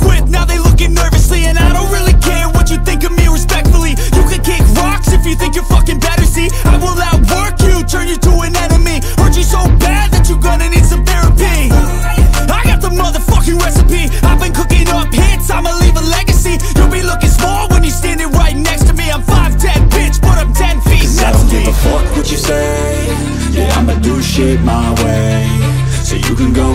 with, now they looking nervously. And I don't really care what you think of me, respectfully. You can kick rocks if you think you're fucking better, see. I will outwork you, turn you to an enemy. Hurt you so bad that you're gonna need some therapy. I got the motherfucking recipe. I've been cooking up hits, I'ma leave a legacy. You'll be looking small when you're standing right next to me. I'm 5'10", bitch, but I'm 10 feet next to me. I don't give a fuck what you say. Yeah, I'ma do shit my way. So you can go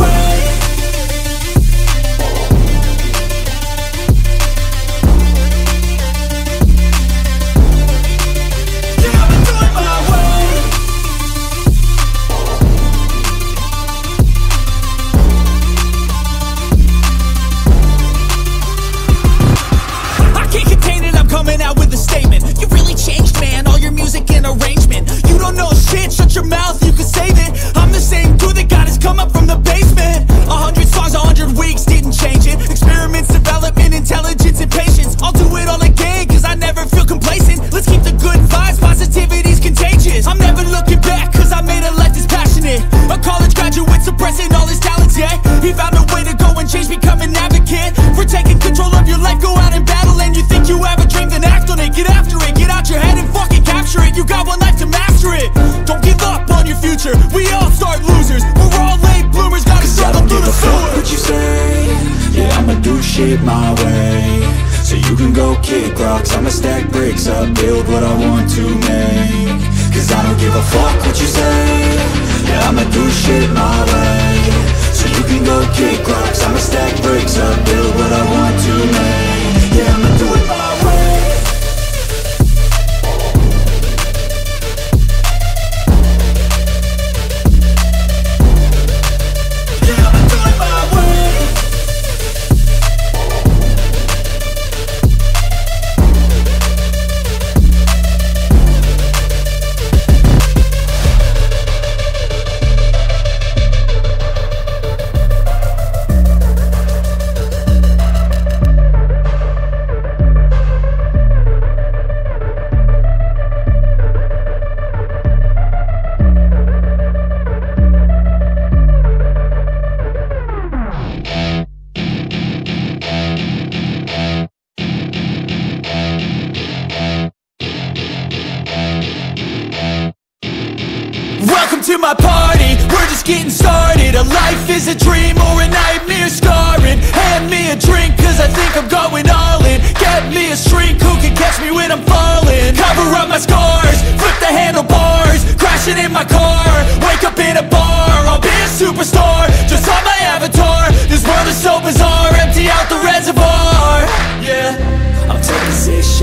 way. Yeah, I'ma do it my way. I can't contain it, I'm coming out with a statement. You really changed, man, all your music and arrangement. You don't know shit, shut your mouth, you can save it. I'm the same dude that got his come up from the basement. 100 songs, 100 weeks, didn't change it. Experiments, development, intelligence, and patience. I'll do it all again, cause I never feel complacent. Let's keep the good vibes, positivity's contagious. I'm never looking back, cause I made a life that's passionate. A college graduate suppressing all his talents, yeah. He found a way to go and change, become an advocate. For taking control of your life, go out and battle. And you think you have a dream, then act on it. Get after it, get out your head and fucking capture it. You got one life to master it. Don't give up on your future, we all start losers. We're all late bloomers, gotta struggle through the sewer. Fuck what you say, yeah, I'ma do shit my way. So you can go kick rocks, I'ma stack bricks up, build what I want to make. Cause I don't give a fuck what you say, yeah, I'ma do shit my way. So you can go kick rocks, I'ma stack bricks up, build what I want to make. Yeah, I'ma do it my way. To my party, we're just getting started. A life is a dream or a nightmare scarring. Hand me a drink, cause I think I'm going all in. Get me a shrink who can catch me when I'm falling. Cover up my scars, flip the handlebars. Crashing in my car, wake up in a bar. I'll be a superstar, just on my avatar. This world is so bizarre, empty out the reservoir. Yeah, I'm taking 6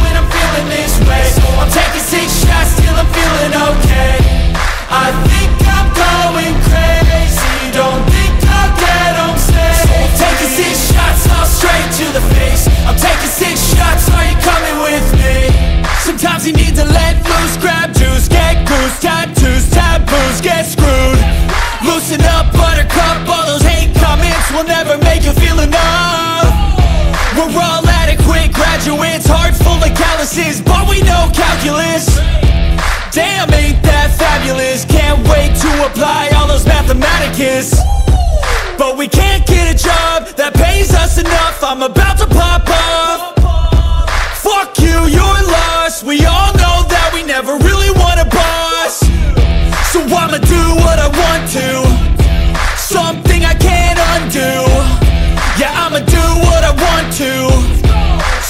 when I'm feeling this way. So I'm taking 6 shots till I'm feeling okay. I think I'm going crazy, don't think I'll get on safe. So I'm taking 6 shots, all straight to the face. I'm taking 6 shots, are you coming with me? Sometimes you need to let loose, grab juice, get goose, tattoos, taboos, get screwed. Loosen up, buttercup, all those hate comments will never make you feel enough. We're all adequate graduates, heart full of calluses, but we know calculus. Damn, ain't that fabulous, can't wait to apply all those mathematicus. But we can't get a job that pays us enough, I'm about to pop off.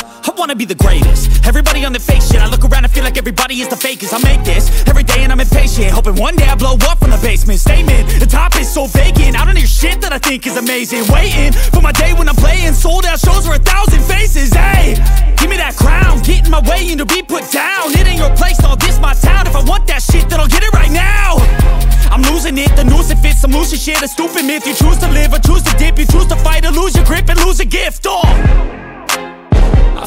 I wanna be the greatest, everybody on their fake shit. I look around and feel like everybody is the fakest. I make this every day and I'm impatient, hoping one day I blow up from the basement. Statement, the top is so vacant. I don't hear shit that I think is amazing. Waiting for my day when I'm playing sold out shows for 1,000 faces. Hey, give me that crown, get in my way and to be put down. It ain't your place, all this my town. If I want that shit, then I'll get it right now. I'm losing it, the noose it fits, I'm losing shit. A stupid myth, you choose to live or choose to dip. You choose to fight or lose your grip and lose a gift. Oh, I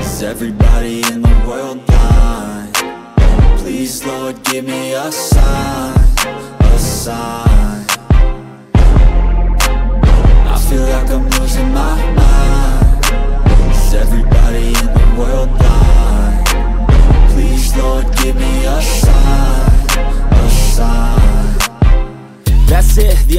Is everybody in the world blind? Please, Lord, give me a sign, a sign. I feel like I'm losing my mind. Is everybody in the world blind? Please, Lord, give me a sign, a sign. That's it, the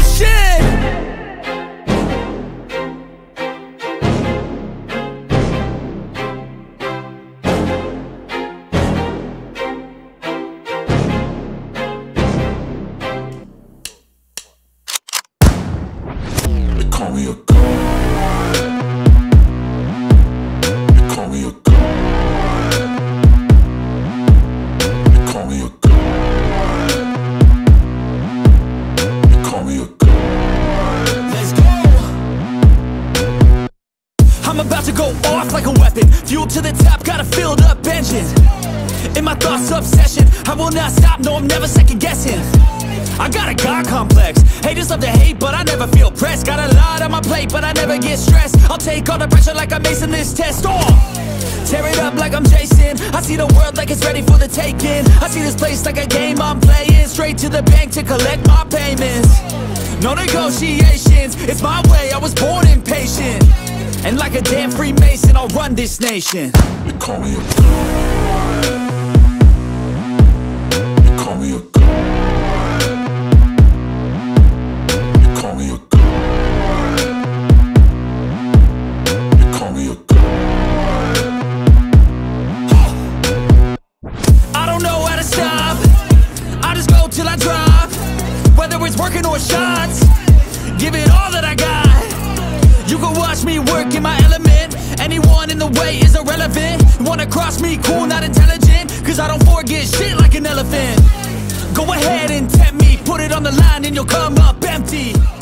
shit. It's my way, I was born impatient. And like a damn Freemason, I'll run this nation. They call me a god. They call me a god. They call me a god. Anyone in the way is irrelevant. Wanna cross me, cool, not intelligent, cause I don't forget shit like an elephant. Go ahead and tempt me, put it on the line and you'll come up empty.